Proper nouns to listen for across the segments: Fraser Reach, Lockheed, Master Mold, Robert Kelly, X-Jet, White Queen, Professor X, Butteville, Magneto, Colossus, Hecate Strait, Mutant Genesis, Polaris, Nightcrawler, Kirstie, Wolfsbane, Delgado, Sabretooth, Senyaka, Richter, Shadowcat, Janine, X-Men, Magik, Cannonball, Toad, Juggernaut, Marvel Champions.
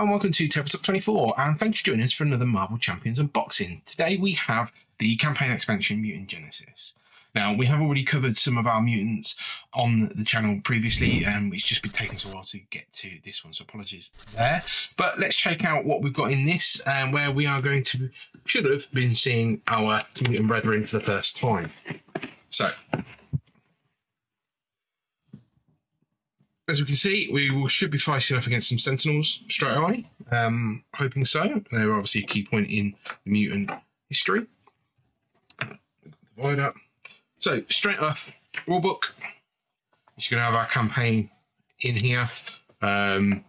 Hello and welcome to Tabletop 24, and thanks for joining us for another Marvel Champions unboxing. Today we have the campaign expansion Mutant Genesis. Now, we have already covered some of our mutants on the channel previously, and it's just been taking us a while to get to this one, so apologies there. But let's check out what we've got in this, and where we are going to, should have been seeing our mutant brethren for the first time. So, as we can see, we should be fighting off against some Sentinels straight away. Hoping so. They're obviously a key point in the mutant history. Divide up. So straight off, rule book. Just going to have our campaign in here. Some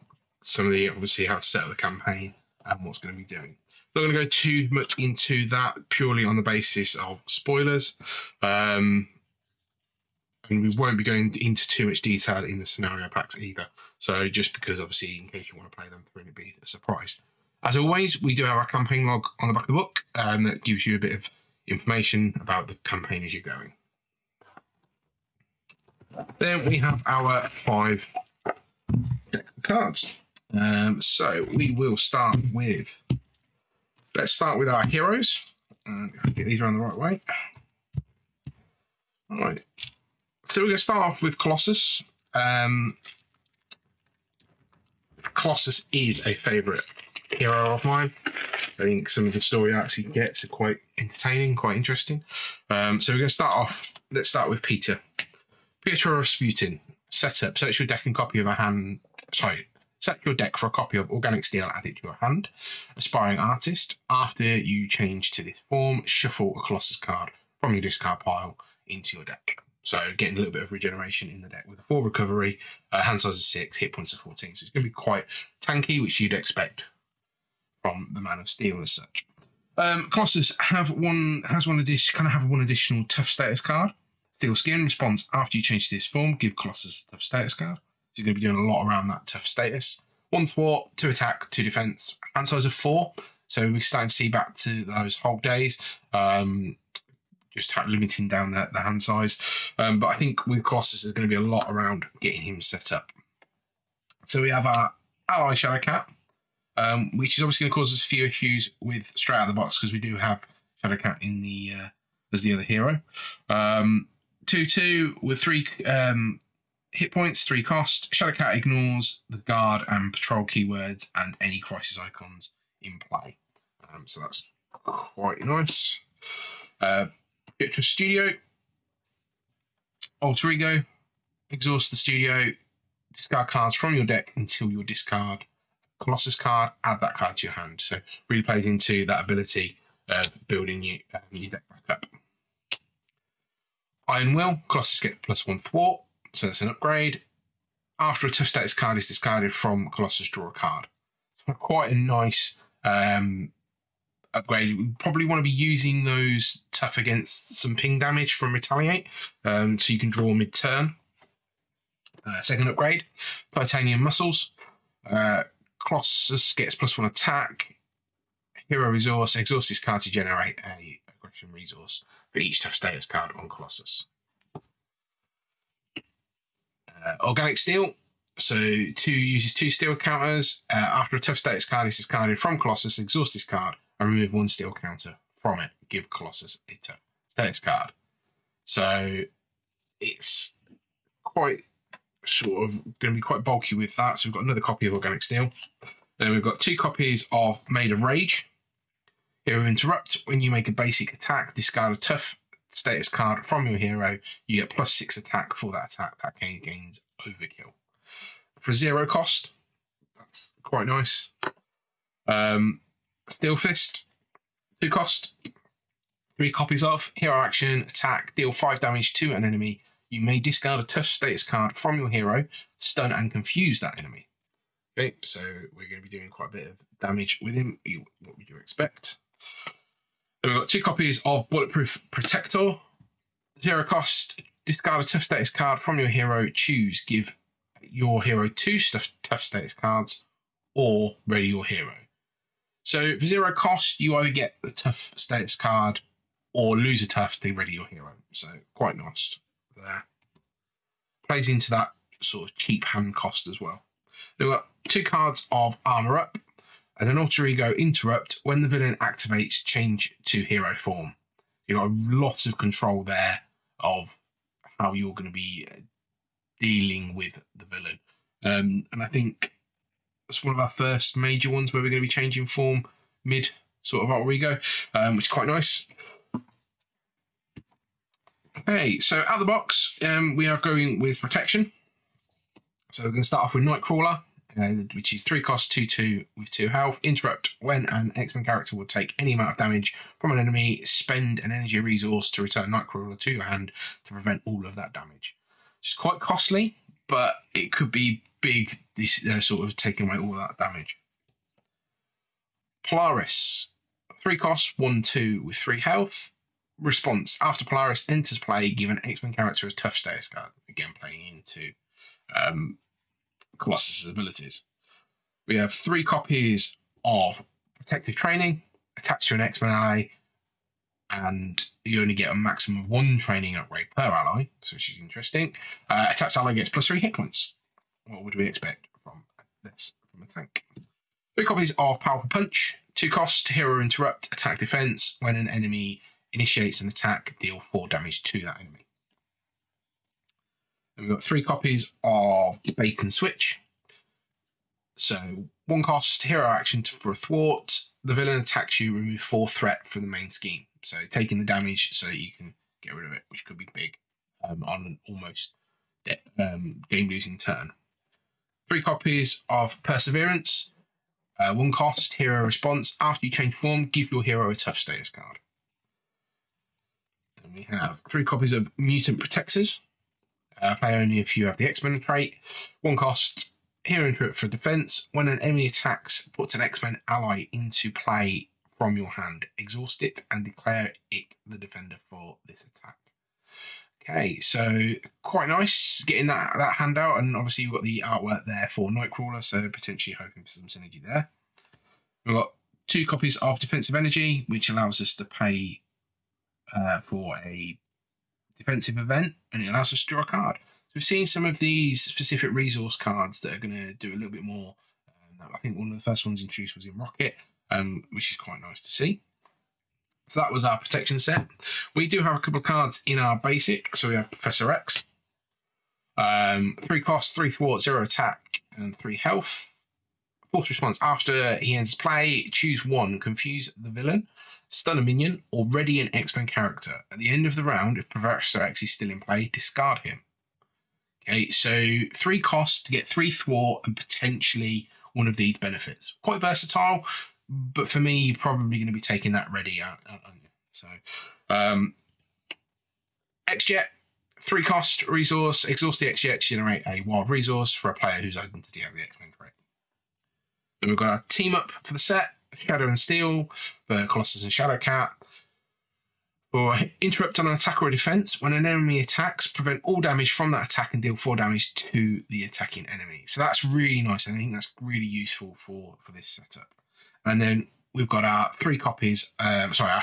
of the obviously how to set up the campaign and what's going to be doing. Not going to go too much into that purely on the basis of spoilers. And we won't be going into too much detail in the scenario packs either. So just because, obviously, in case you want to play them through, it'd be a surprise. As always, we do have our campaign log on the back of the book, and that gives you a bit of information about the campaign as you're going. Then we have our 5 deck of cards. So we will start with, let's start with our heroes. And if we get these around the right way. All right. So we're going to start off with Colossus. Colossus is a favourite hero of mine. I think some of the story arcs he gets are quite entertaining, quite interesting. So we're going to start off, let's start with Peter. Peter Rasputin, setup, search your deck and copy of a hand, sorry, search your deck for a copy of Organic Steel added to your hand. Aspiring Artist, after you change to this form, shuffle a Colossus card from your discard pile into your deck. So getting a little bit of regeneration in the deck with a 4 recovery, hand size of 6, hit points of 14. So it's going to be quite tanky, which you'd expect from the Man of Steel as such. Colossus has one additional tough status card. Steel Skin response after you change to this form, give Colossus a tough status card. So you're going to be doing a lot around that tough status. 1 thwart, 2 attack, 2 defense, hand size of 4. So we're starting to see back to those Hulk days. Just limiting down the hand size. But I think with Colossus, there's going to be a lot around getting him set up. So we have our ally Shadowcat, which is obviously going to cause us a few issues with straight out of the box because we do have Shadowcat in the, as the other hero. 2-2 with 3 hit points, 3 cost. Shadowcat ignores the guard and patrol keywords and any crisis icons in play. So that's quite nice. To studio, alter ego, exhaust the studio, discard cards from your deck until your discard Colossus card, add that card to your hand. So really plays into that ability building your deck back up. Iron Will, Colossus gets +1 thwart, so that's an upgrade. After a tough status card is discarded from Colossus, draw a card. So quite a nice upgrade. We probably want to be using those tough against some ping damage from Retaliate, so you can draw mid turn. Second upgrade, Titanium Muscles. Colossus gets +1 attack. Hero resource, exhaust this card to generate a aggression resource for each tough status card on Colossus. Organic Steel. So 2 uses 2 steel counters. After a tough status card is discarded from Colossus, exhaust this card and remove 1 steel counter from it. Give Colossus a tough status card. So it's quite sort of going to be quite bulky with that. So we've got another copy of Organic Steel. Then we've got 2 copies of Made of Rage. Hero Interrupt. When you make a basic attack, discard a tough status card from your hero. You get +6 attack for that attack. That gains Overkill. For 0 cost, that's quite nice. Steel Fist, 2 cost, 3 copies of. Hero action, attack, deal 5 damage to an enemy. You may discard a tough status card from your hero, stun and confuse that enemy. Okay, so we're going to be doing quite a bit of damage with him, what would you expect. Then we've got 2 copies of Bulletproof Protector, 0 cost, discard a tough status card from your hero, choose, give your hero 2 tough status cards or ready your hero. So for 0 cost, you either get the tough status card or lose a tough to ready your hero. So quite nice there. Plays into that sort of cheap hand cost as well. There were 2 cards of Armour Up and an Alter Ego Interrupt. When the villain activates, change to hero form. You've got a lot of control there of how you're going to be dealing with the villain. And I think that's one of our first major ones where we're going to be changing form mid sort of Alter Ego, which is quite nice. Okay, so out of the box, we are going with protection. So we're going to start off with Nightcrawler, which is 3 cost, 2/2 with 2 health. Interrupt: when an X-Men character will take any amount of damage from an enemy, spend an energy resource to return Nightcrawler to your hand to prevent all of that damage. It's quite costly, but it could be big, this sort of taking away all that damage. Polaris, 3 cost, 1/2 with 3 health. Response: after Polaris enters play, give an X-Men character a tough status card. Again, playing into Colossus' abilities. We have 3 copies of Protective Training attached to an X-Men ally, and you only get a maximum of 1 training upgrade per ally, so which is interesting. Attached ally gets +3 hit points. What would we expect from this from a tank? 3 copies of Powerful Punch, 2 cost, hero interrupt, attack defense. When an enemy initiates an attack, deal 4 damage to that enemy. And we've got 3 copies of Bait and Switch. So 1 cost, hero action for a thwart. The villain attacks you, remove 4 threat from the main scheme. So taking the damage so that you can get rid of it, which could be big on an almost game-losing turn. 3 copies of Perseverance. 1 cost, hero response. After you change form, give your hero a tough status card. And we have 3 copies of Mutant Protectors. Play only if you have the X-Men trait. 1 cost, hero interrupt for defense. When an enemy attacks, puts an X-Men ally into play from your hand. Exhaust it and declare it the defender for this attack. Okay, so quite nice getting that hand out, and obviously you've got the artwork there for Nightcrawler, so potentially hoping for some synergy there. We've got 2 copies of Defensive Energy, which allows us to pay for a defensive event, and it allows us to draw a card. So we've seen some of these specific resource cards that are going to do a little bit more. I think one of the first ones introduced was in Rocket, which is quite nice to see. So that was our protection set. We do have a couple of cards in our basic. So we have Professor X, 3 cost, 3 thwart, 0 attack, and 3 health. Force response: after he ends play, choose 1, confuse the villain, stun a minion, already an X-Men character. At the end of the round, if Professor X is still in play, discard him. Okay, so 3 cost to get 3 thwart and potentially one of these benefits. Quite versatile, but for me, you're probably going to be taking that ready out. So, X-Jet, 3 cost, resource. Exhaust the X-Jet to generate a wild resource for a player who's open to deal with the X-Men trait. Then we've got our team up for the set: Shadow and Steel for Colossus and Shadowcat. For interrupt on an attack or a defense, when an enemy attacks, prevent all damage from that attack and deal 4 damage to the attacking enemy. So that's really nice. I think that's really useful for this setup. And then we've got our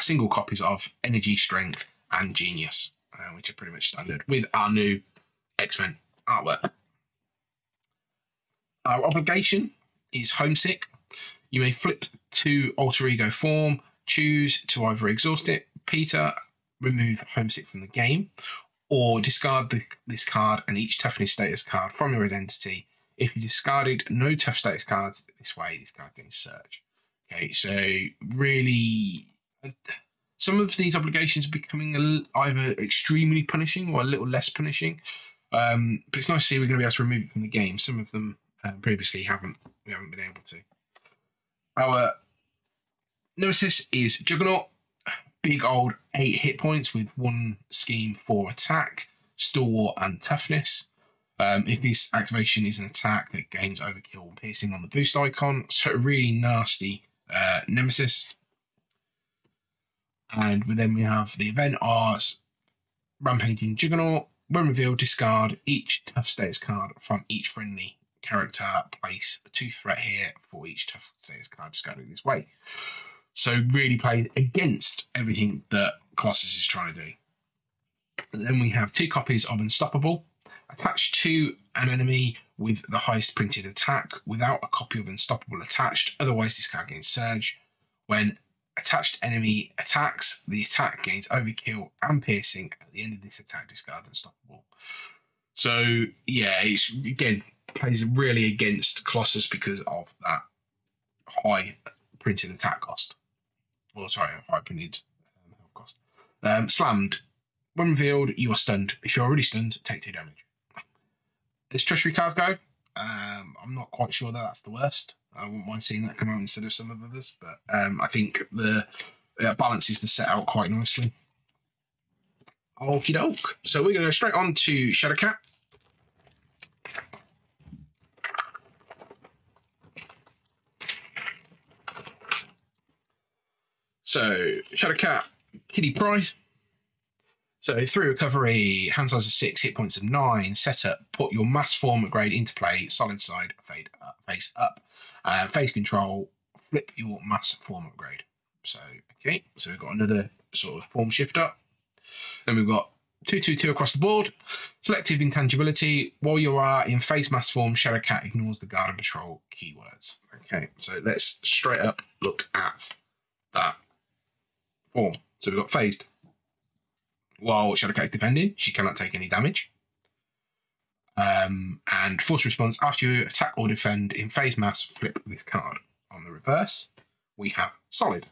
single copies of Energy, Strength, and Genius, which are pretty much standard with our new X-Men artwork. Our obligation is Homesick. You may flip to Alter Ego form, choose to either exhaust it, Peter, remove Homesick from the game, or discard this card and each toughness status card from your identity. If you discarded no tough status cards this way, this card gains Surge. Okay, so really, some of these obligations are becoming either extremely punishing or a little less punishing. But it's nice to see we're going to be able to remove it from the game. Some of them previously we haven't been able to. Our nemesis is Juggernaut, big old 8 hit points with 1 scheme for attack, stalwart, and toughness. If this activation is an attack, that gains overkill and piercing on the boost icon. So really nasty nemesis. And then we have the event R's Rampaging Juggernaut. When revealed, discard each tough status card from each friendly character, place a 2 threat here for each tough status card discarded this way. So really plays against everything that Colossus is trying to do. And then we have 2 copies of Unstoppable attached to an enemy. with the highest printed attack without a copy of Unstoppable attached, otherwise this card gains Surge. When attached enemy attacks, the attack gains Overkill and Piercing. At the end of this attack, discard Unstoppable. So yeah, it's again plays really against Colossus because of that high printed attack cost. Well, sorry, high printed health cost. Slammed. When revealed, you are stunned. If you're already stunned, take 2 damage. As treasury cards go, I'm not quite sure that that's the worst. I wouldn't mind seeing that come out instead of some of others, but I think the balances the set out quite nicely. Okie doke. So we're going to go straight on to Shadowcat. So Shadowcat, Kitty Pryde. So through recovery, hand size of 6, hit points of 9, set up, put your mass form grade into play, solid side, fade up, face up, phase control, flip your mass form upgrade. So, okay, so we've got another sort of form shift up. Then we've got 2/2/2 across the board. Selective intangibility. While you are in face mass form, Shadowcat ignores the guard and patrol keywords. Okay, so let's straight up look at that form. So we've got phased. While Shadowcat is defending, she cannot take any damage. And force response, after you attack or defend in phase mass, flip this card. On the reverse, we have solid.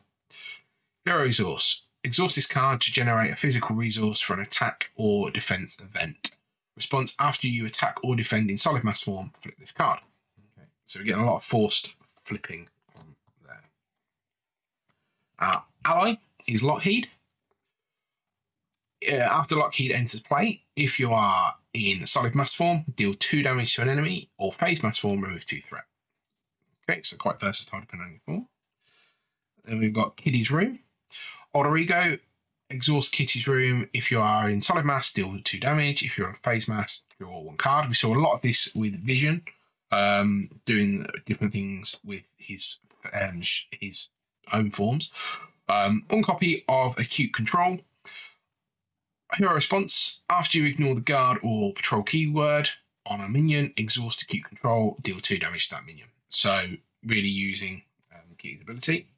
Hero resource. Exhaust this card to generate a physical resource for an attack or defense event. Response, after you attack or defend in solid mass form, flip this card. Okay. So we're getting a lot of forced flipping on there. Our ally is Lockheed. After Lockheed enters play, if you are in solid mass form, deal 2 damage to an enemy, or phase mass form, remove 2 threat. Okay, so quite versatile depending on your form. Then we've got Kitty's Room. Alter Ego, exhaust Kitty's Room. If you are in solid mass, deal 2 damage. If you're in phase mass, draw 1 card. We saw a lot of this with Vision, doing different things with his own forms. On copy of Acute Control. Hero response, after you ignore the guard or patrol keyword on a minion, exhaust Acute Control, deal 2 damage to that minion. So really using Kitty's ability.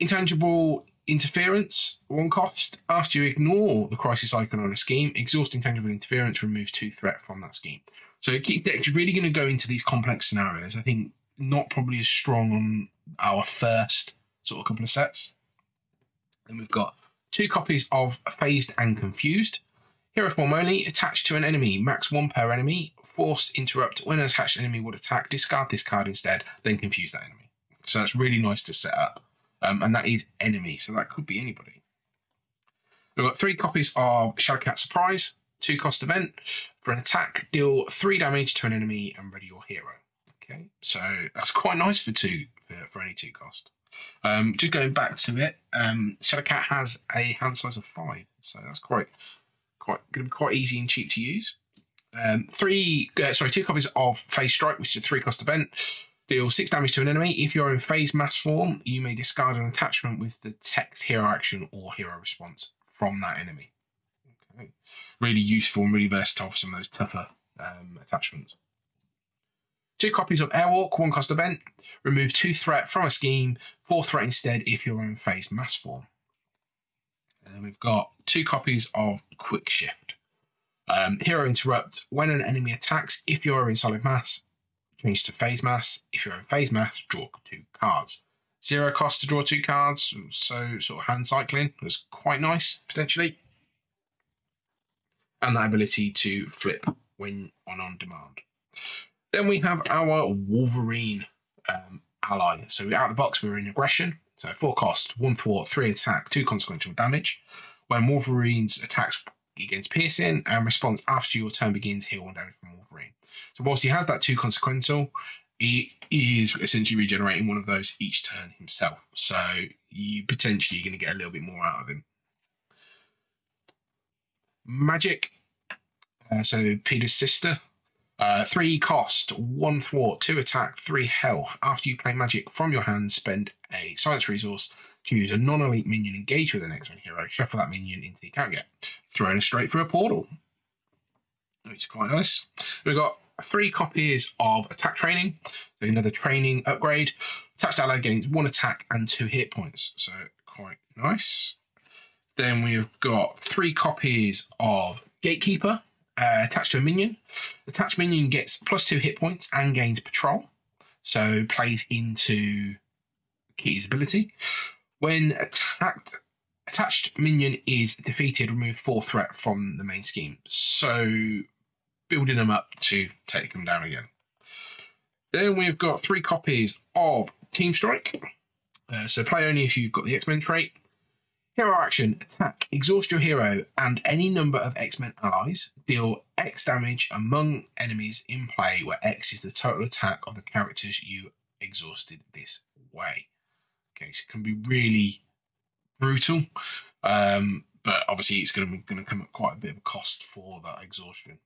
Intangible interference, 1 cost. After you ignore the crisis icon on a scheme, exhaust intangible interference, remove 2 threat from that scheme. So Kitty deck is really going to go into these complex scenarios. I think not probably as strong on our first sort of couple of sets. Then we've got 2 copies of Phased and Confused. Hero form only, attached to an enemy, max 1 per enemy, force interrupt. When an attached enemy would attack, discard this card instead, then confuse that enemy. So that's really nice to set up. And that is enemy, so that could be anybody. We've got 3 copies of Shadowcat Surprise, 2 cost event. For an attack, deal 3 damage to an enemy and ready your hero. Okay, so that's quite nice for any 2 cost. Just going back to it, Shadowcat has a hand size of 5, so that's quite going to be quite easy and cheap to use. 2 copies of Phase Strike, which is a 3 cost event. Deal 6 damage to an enemy. If you're in phase mass form, you may discard an attachment with the text hero action or hero response from that enemy. Okay. Really useful and really versatile for some of those tougher attachments. 2 copies of Airwalk, 1 cost event. Remove 2 threat from a scheme, 4 threat instead if you're in phase mass form. And then we've got 2 copies of Quick Shift. Hero interrupt, when an enemy attacks, if you're in solid mass, change to phase mass. If you're in phase mass, draw 2 cards. 0 cost to draw 2 cards, so sort of hand cycling was quite nice, potentially. And that ability to flip when on demand. Then we have our Wolverine ally. So out of the box, we're in aggression. So 4 cost, 1 thwart, 3 attack, 2 consequential damage. When Wolverine's attacks, he gains piercing, and response, after your turn begins, heal 1 damage from Wolverine. So whilst he has that 2 consequential, he is essentially regenerating 1 of those each turn himself. So you potentially are going to get a little bit more out of him. Magik, so Peter's sister. 3 cost, 1 thwart, 2 attack, 3 health. After you play Magik from your hand, spend a science resource, choose a non-elite minion, engage with an X-Men hero, shuffle that minion into the account, get thrown straight through a portal, which is quite nice. We've got 3 copies of attack training, so another training upgrade. Attached ally gains 1 attack and 2 hit points, so quite nice. Then we've got 3 copies of Gatekeeper, attached to a minion. Attached minion gets +2 hit points and gains patrol, so plays into Kitty's ability. When attacked, attached minion is defeated, remove 4 threat from the main scheme. So building them up to take them down again. Then we've got 3 copies of Team Strike. So play only if you've got the X-Men trait. Hero action, attack, exhaust your hero and any number of X-Men allies. Deal X damage among enemies in play, where X is the total attack of the characters you exhausted this way. Okay, so it can be really brutal, but obviously it's going to come at quite a bit of a cost for that exhaustion.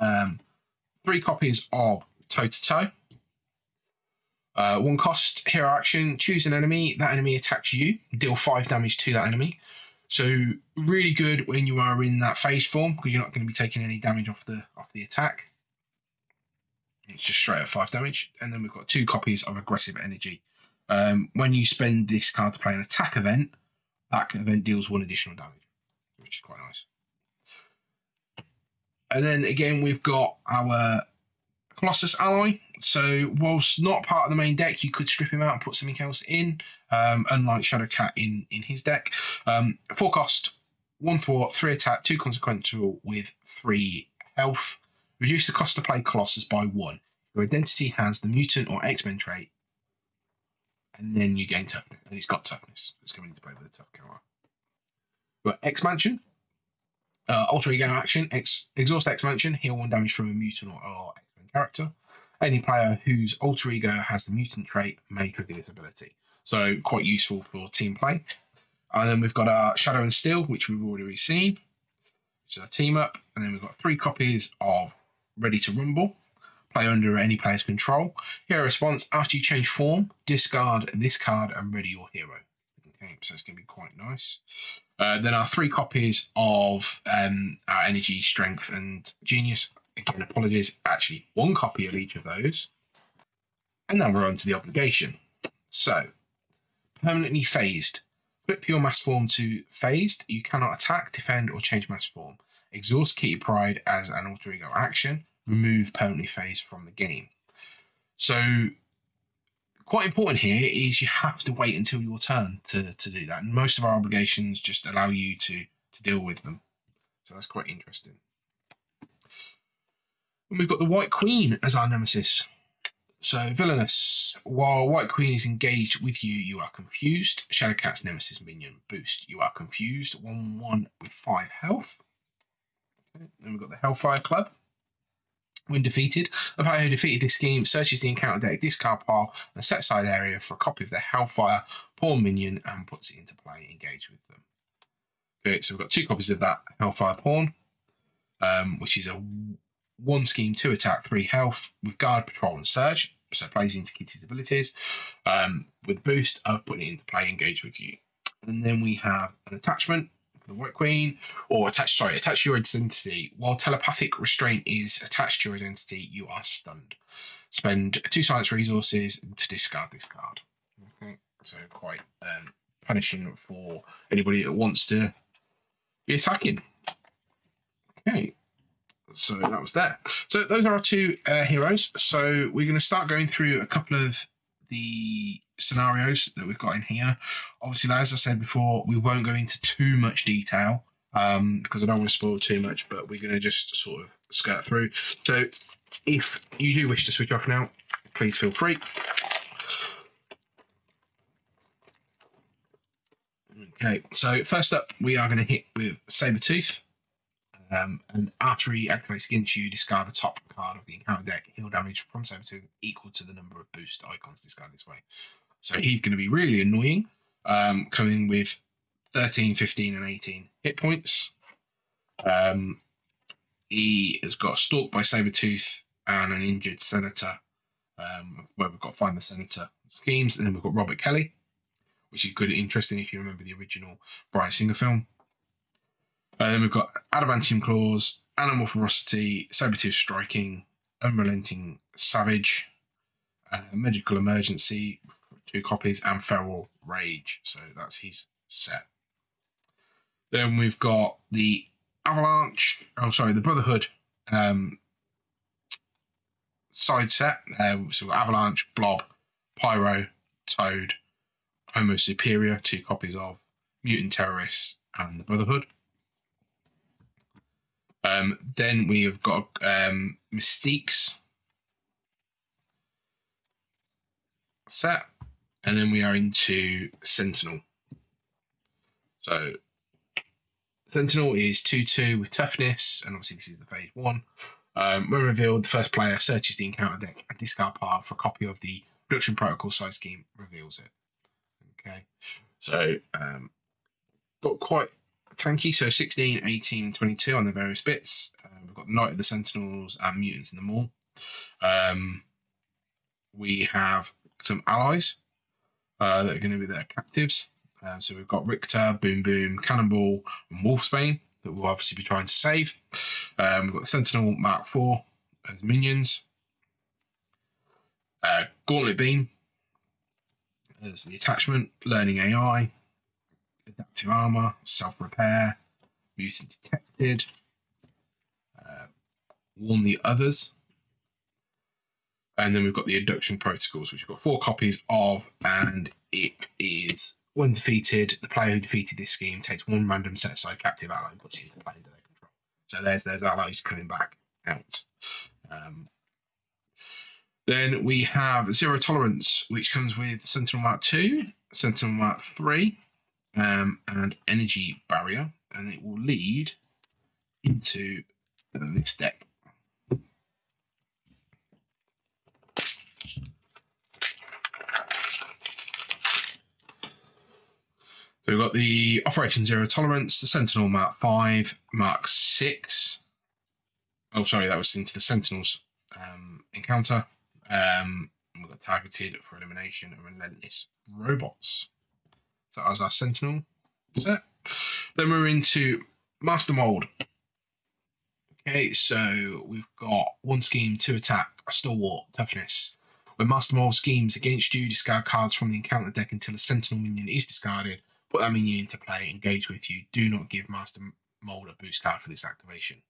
3 copies of Toe-to-Toe. 1 cost, hero action, choose an enemy, that enemy attacks you, deal 5 damage to that enemy. So really good when you are in that phase form, because you're not going to be taking any damage off the attack. It's just straight up 5 damage. And then we've got 2 copies of Aggressive Energy. When you spend this card to play an attack event, that event deals 1 additional damage, which is quite nice. And then again, we've got our Colossus ally. So whilst not part of the main deck, you could strip him out and put something else in, unlike Shadowcat in his deck. 4 cost, 1 thwart, 3 attack, 2 consequential with 3 health. Reduce the cost to play Colossus by 1. Your identity has the mutant or X-Men trait, and then you gain toughness. And it's got toughness. It's coming into play with a tough card. But X-Mansion. Alter ego action, exhaust X-Mansion, heal 1 damage from a mutant or X-Men character. Any player whose alter ego has the mutant trait may trigger this ability. So quite useful for team play. And then we've got our Shadow and Steel, which we've already seen, which is our team up. And then we've got 3 copies of Ready to Rumble. Play under any player's control. Hero response, after you change form, discard this card and ready your hero. Okay, so it's going to be quite nice. Then our 3 copies of our energy, strength, and genius. Again, apologies, actually 1 copy of each of those. And now we're on to the obligation. So, permanently phased. Flip your mass form to phased. You cannot attack, defend, or change mass form. Exhaust Kitty Pryde as an alter ego action. Remove permanently phased from the game. So, quite important here is you have to wait until your turn to do that. And most of our obligations just allow you to deal with them. So that's quite interesting. And we've got the White Queen as our nemesis. So villainous. While White Queen is engaged with you, you are confused. Shadowcat's nemesis minion boost. You are confused. 1/1 with 5 health. Okay. Then we've got the Hellfire Club. When defeated, the player who defeated this scheme searches the encounter deck discard pile and set aside area for a copy of the Hellfire Pawn minion and puts it into play. Engage with them. Okay, so we've got 2 copies of that Hellfire Pawn, which is a 1 scheme, 2 attack, 3 health with guard, patrol, and surge. So it plays into Kitty's abilities. With boost, I've put it into play. Engage with you. And then we have an attachment. The White Queen, or attach your identity. While telepathic restraint is attached to your identity, you are stunned. Spend 2 science resources to discard this card. Okay, so quite punishing for anybody that wants to be attacking. Okay, so that was there. So those are our 2 heroes. So we're going to start going through a couple of the scenarios that we've got in here. Obviously, as I said before, we won't go into too much detail because I don't want to spoil too much, but we're going to just sort of skirt through. So if you do wish to switch off now, please feel free. Okay, so first up, we are going to hit with Sabretooth. And after he activates against you, discard the top card of the encounter deck. Heal damage from Sabretooth equal to the number of boost icons discarded this way. So he's going to be really annoying, coming with 13, 15, and 18 hit points. He has got Stalked by Sabretooth and an Injured Senator, where we've got Find the Senator schemes. And then we've got Robert Kelly, which is good and interesting if you remember the original Bryan Singer film. And then we've got Adamantium Claws, Animal Ferocity, Sabretooth Striking, Unrelenting Savage, Medical Emergency, 2 copies, and Feral Rage. So that's his set. Then we've got the Avalanche, the Brotherhood side set. So we've got Avalanche, Blob, Pyro, Toad, Homo Superior, 2 copies of, Mutant Terrorists, and the Brotherhood. Then we have got Mystique's set, and then we are into Sentinel. So Sentinel is 2/2 with toughness, and obviously this is the phase one. When revealed, the first player searches the encounter deck and discard pile for a copy of the Production Protocol side scheme, reveals it. Okay, so got quite tanky, so 16, 18, 22 on the various bits. We've got the Knight of the Sentinels and Mutants in the Mall. We have some allies that are going to be their captives. So we've got Richter, Boom Boom, Cannonball, and Wolfsbane that we'll obviously be trying to save. We've got the Sentinel Mark IV as minions. Gauntlet Beam as the attachment, Learning AI, Adaptive Armor, Self-Repair, Mutant Detected, Warn the Others. And then we've got the Induction Protocols, which we've got 4 copies of, and it is, when defeated, the player who defeated this scheme takes 1 random set-aside captive ally and puts it into play under their control. So there's those allies coming back out. Then we have Zero Tolerance, which comes with Sentinel Mark II, Sentinel Mark III, and Energy Barrier, and it will lead into this deck. So we've got the Operation Zero Tolerance, the Sentinel Mark V, Mark VI. Oh, sorry, that was into the Sentinel's encounter. We've got Targeted for Elimination and Relentless Robots. So that was our Sentinel set. Then we're into Master Mold. Okay, so we've got 1 scheme, 2 attack, a stalwart, toughness. When Master Mold schemes against you, discard cards from the encounter deck until a Sentinel minion is discarded. Put that minion into play, engage with you. Do not give Master Mold a boost card for this activation.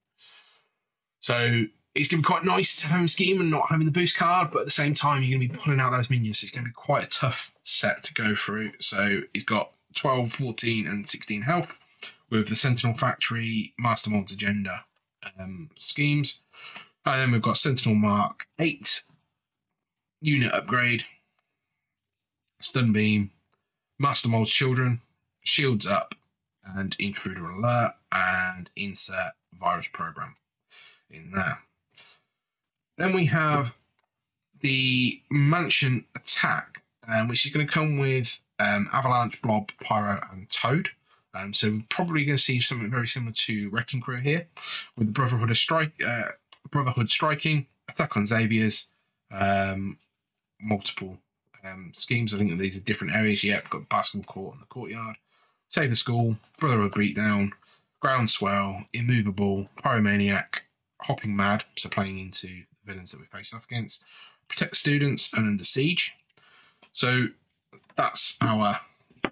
So it's going to be quite nice to have a scheme and not having the boost card, but at the same time, you're going to be pulling out those minions. So it's going to be quite a tough set to go through. So he's got 12, 14, and 16 health with the Sentinel Factory, Master Mold's Agenda schemes. And then we've got Sentinel Mark 8, Unit Upgrade, Stun Beam, Master Mold's Children, Shields Up, and Intruder Alert, and insert Virus Program in there. Then we have the Mansion Attack, which is going to come with Avalanche, Blob, Pyro, and Toad. So we're probably going to see something very similar to Wrecking Crew here, with the Brotherhood of Brotherhood Striking, Attack on Xavier's, multiple schemes. I think that these are different areas. Yeah, we've got the basketball court and the courtyard, Save the School, Brotherhood Beatdown, Groundswell, Immovable, Pyromaniac, Hopping Mad, so playing into the villains that we face off against, Protect Students, and Under Siege. So that's our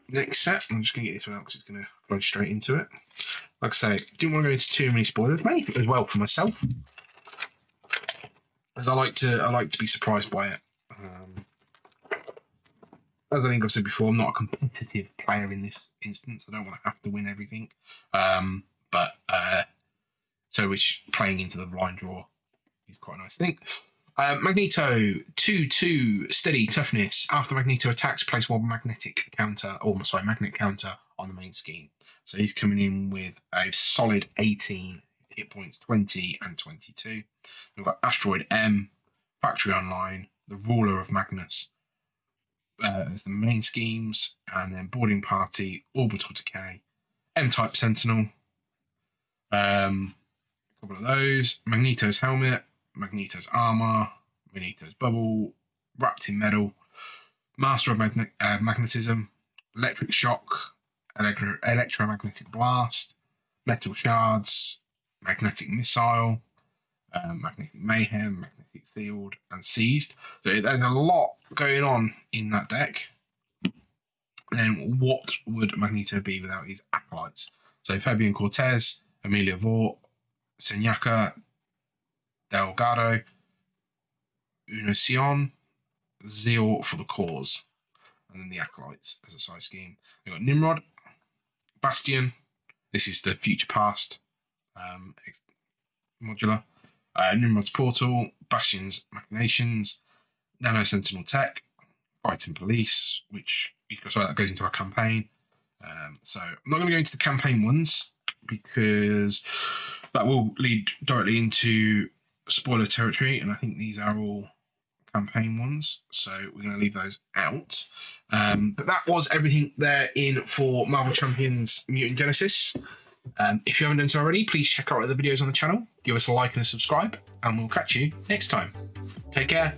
next set. I'm just going to get this one out because it's going to flow straight into it. Like I say, didn't want to go into too many spoilers, mate, as well for myself, as I like to be surprised by it. As I think I've said before, I'm not a competitive player in this instance. I don't want to have to win everything. So which playing into the blind draw is quite a nice thing. Magneto, 2/2, steady toughness. After Magneto attacks, place 1 magnet counter on the main scheme. So he's coming in with a solid 18 hit points, 20 and 22. We've got Asteroid M, Factory Online, the Ruler of Magnus as the main schemes, and then Boarding Party, Orbital Decay, M-Type Sentinel, a couple of those, Magneto's Helmet, Magneto's Armor, Magneto's Bubble, Wrapped in Metal, Master of Magnetism, Electric Shock, Electromagnetic Blast, Metal Shards, Magnetic Missile, Magnetic Mayhem, Magnetic Sealed, and Seized. So there's a lot going on in that deck. Then what would Magneto be without his acolytes? So Fabian Cortez, Amelia Vought, Senyaka, Delgado, Unosion, Zeal for the Cause, and then the acolytes as a side scheme. We've got Nimrod, Bastion. This is the future past modular. Nimrod's Portal, Bastion's Machinations, Nano Sentinel Tech, Fighting Police, which sorry, that goes into our campaign. So I'm not going to go into the campaign ones because that will lead directly into spoiler territory, and I think these are all campaign ones, so we're going to leave those out. But that was everything there in for Marvel Champions Mutant Genesis. If you haven't done so already, please check out the videos on the channel, give us a like and a subscribe, and we'll catch you next time. Take care.